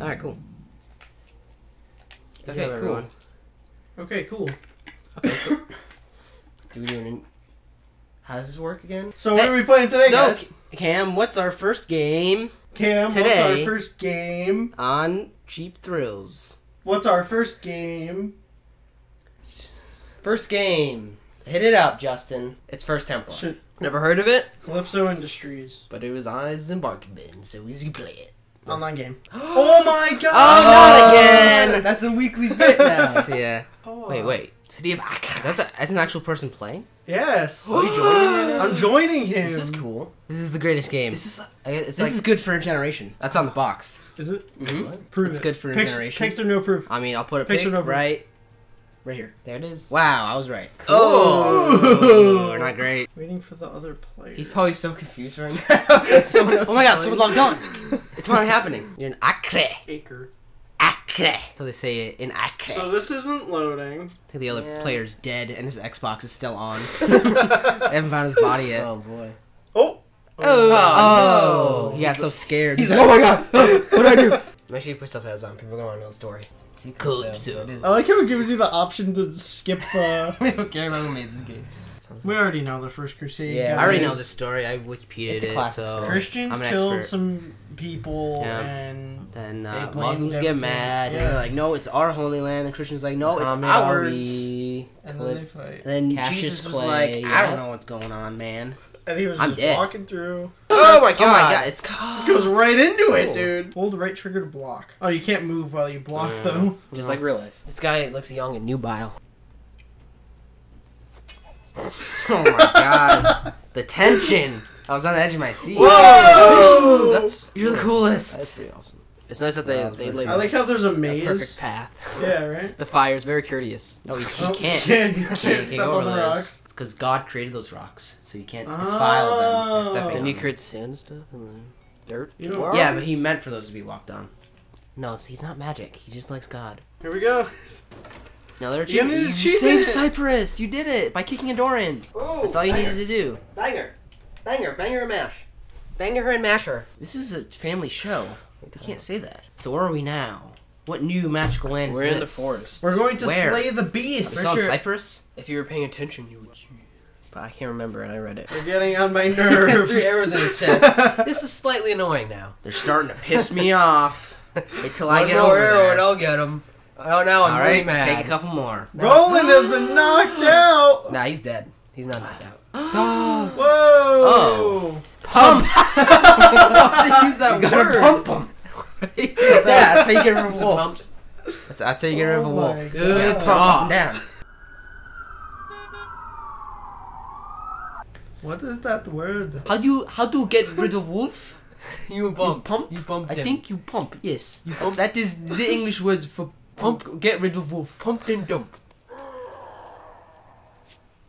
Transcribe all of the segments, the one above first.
All right, cool. Okay, cool. Everyone. Okay, cool. Okay, cool. Do we do an? How does this work again? So what are we playing today, guys? Cam, what's our first game? Cam, today, what's our first game on Cheap Thrills? What's our first game? First game. Hit it up, Justin. It's First Temple. Should... Never heard of it? Calypso Industries. But it was on Zimbabwe, so easy to play it. Online game. Oh my god! Oh, not again! That's a weekly bit now. Yeah. Oh. Wait. City of Akkha. That's an actual person playing? Yes. Are you joining him? I'm joining him. This is cool. This is the greatest game. This is good for a generation. That's on the box. Is it? Mm-hmm. Proof. It's good for a generation. Pics or no proof. I mean, I'll put a picture right here. There it is. Wow, I was right. Cool. Oh, we're not great. Waiting for the other player. He's probably so confused right now. Oh my god, someone logged on. It's finally happening. You're an Acre. Acre. Acre. So they say it in Acre. So this isn't loading. I think the other player's dead and his Xbox is still on. They haven't found his body yet. Oh boy. Oh. Oh. He got so scared. He's like, oh my god. What do I do? Make sure you put stuff else on. People are going to know the story. Calypso. I like how it gives you the option to skip the... We don't care about who made this game. We already know the First Crusade. Yeah, I already know the story. I Wikipedia'd it, so... Christians killed some people, and... Then Muslims get mad, and they're like, no, it's our holy land. And Christians are like, no, it's ours. And then they fight. And then Jesus was like, I don't know what's going on, man. And he was just walking through. Oh my god! Oh my god! It's it goes right into it, dude. Hold the right trigger to block. Oh, you can't move while you block though. Just like real life. This guy looks young and nubile. Oh my god! The tension. I was on the edge of my seat. Whoa! That's you're the coolest. That's pretty awesome. It's nice that they label. I like how there's a maze. A perfect path. Yeah, right. The fire's very courteous. No, he can't. He can't step on the rocks. Because God created those rocks, so you can't defile them by stepping on them. He created sand and stuff and then dirt. Yeah, but he meant for those to be walked on. No, he's not magic. He just likes God. Here we go. Another achievement. You saved Cyprus. You did it by kicking a door in. Oh, that's all you needed to do. Banger, banger, banger, and mash. Banger her and mash her. This is a family show. They can't say that. So where are we now? What new magical land is this? We're in the forest. We're going to slay the beast. It's on Cyprus? If you were paying attention, you would. But I can't remember, and I read it. You're getting on my nerves. He has 3 arrows in his chest. This is slightly annoying now. They're starting to piss me off. Until I get over there. One more arrow and I'll get him. Oh, now I'm really mad. Take a couple more. Roland has been knocked out. Nah, he's dead. He's not knocked out. Whoa. Oh. Pump. Use that you word. Pump him. Yeah, that's how you get rid of a wolf. That's how you get rid of a wolf. Good pump. Down. What is that word? How do you get rid of wolf? You pump. You pump. I think you pump. Yes. You pump. That is the English word for pump. Get rid of wolf. Pump and dump.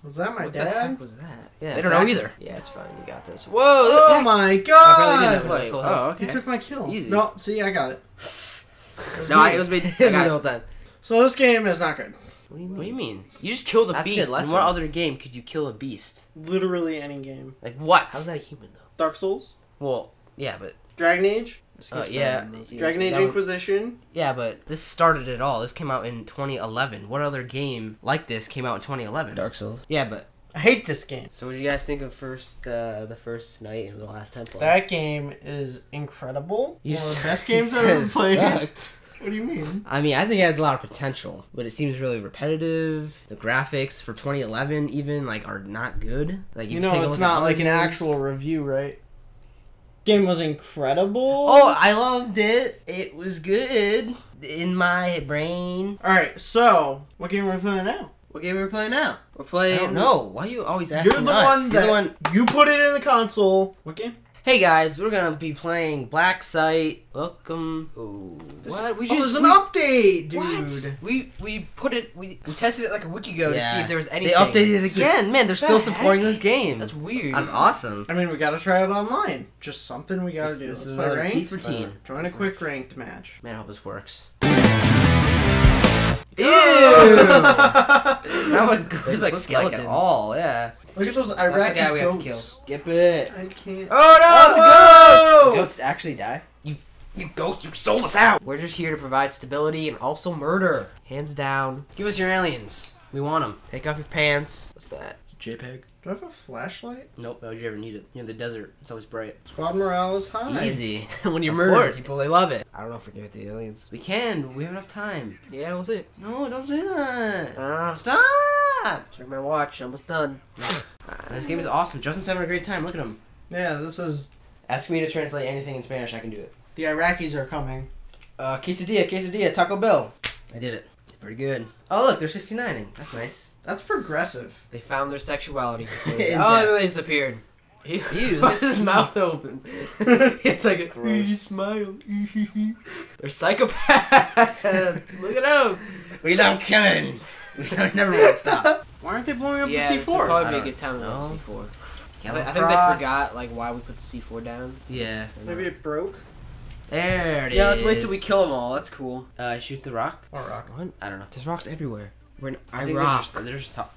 Was that my dad? What the heck was that? Yeah, they don't know either. Yeah, it's fine. You got this. Whoa! Oh my god! I really didn't play. Oh, okay. You took my kill. Easy. No, see, I got it. It was me the whole time. So this game is not good. What do you mean? You just killed a beast. In what other game could you kill a beast? Literally any game. Like what? How's that a human though? Dark Souls. Well, yeah, but Dragon Age. Yeah. Dragon Age Inquisition. Yeah, but this started it all. This came out in 2011. What other game like this came out in 2011? Dark Souls. Yeah, but I hate this game. So what do you guys think of the first night of the last temple? That game is incredible. One of the best games I've ever played. Sucked. What do you mean? I mean, I think it has a lot of potential, but it seems really repetitive. The graphics for 2011 even are not good. Like you know, it's not like an actual review, right? Game was incredible. Oh, I loved it. It was good in my brain. All right, so what game are we playing now? We're playing. I don't know. Why are you always asking us? You're the one. You put it in the console. What game? Hey guys, we're gonna be playing Black Site. Welcome. Ooh, what? There's an update, dude. What? We tested it like a Wikigo to see if there was anything. They updated it again. Man, they're still supporting this game. That's weird. That's awesome. I mean, we gotta try it online. Just something we gotta do. This is another ranked. T for T. Join a quick ranked match. Man, I hope this works. Ew! That one goes like skeletons. Like all, yeah. Look at those Iraqi goats. We have to kill. Skip it. I can't. Oh no! Oh, the goats! The goats actually die? You You ghost, you sold us out! We're just here to provide stability and also murder. Hands down. Give us your aliens. We want them. Take off your pants. What's that? JPEG. Do I have a flashlight? Nope, why would you ever need it? You're in the desert. It's always bright. Squad morale is high. Easy. When you murder people, they love it. I don't know if we can get the aliens. We can. We have enough time. Yeah, we'll see. No, don't say that. Stop! Check my watch. Almost done. This game is awesome. Justin's having a great time. Look at him. Yeah, this is... Ask me to translate anything in Spanish. I can do it. The Iraqis are coming. Quesadilla, quesadilla, Taco Bell. I did it. Pretty good. Oh, look, they're 69ing. That's nice. That's progressive. They found their sexuality. They disappeared. Ew, what's his mouth open? It's like, you smile. They're psychopaths. Look at them. We love killing. We never will stop. Why aren't they blowing up the C4? Yeah, probably be a good time to blow up C4. I think they forgot like why we put the C4 down. Yeah. Maybe it broke. There it is. Yeah, let's wait till we kill them all. That's cool. Shoot the rock. What rock? What? I don't know. There's rocks everywhere. We're in Iraq. They're just top.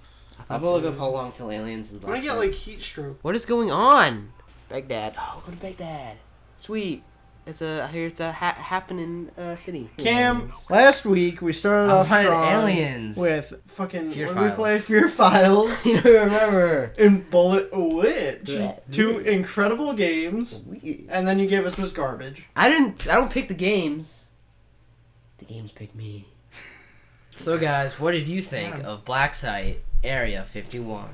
I'm gonna look up how long till aliens and black. I get like heat stroke. What is going on? Baghdad. Oh, go to Baghdad. Sweet. It's a. I hear it's a happening city. Cam, last week we started off strong aliens with fucking Fear Files. You don't remember? And Bullet Witch, two incredible games, and then you gave us this garbage. I don't pick the games. The games pick me. So guys, what did you think of Black Site Area 51?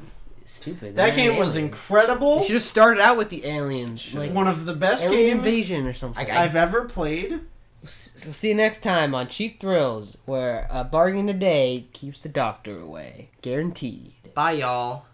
Stupid. That game was incredible. You should have started out with the aliens. Like, one of the best games invasion or something I've ever played. So see you next time on Cheap Thrills, where a bargain a day keeps the doctor away. Guaranteed. Bye, y'all.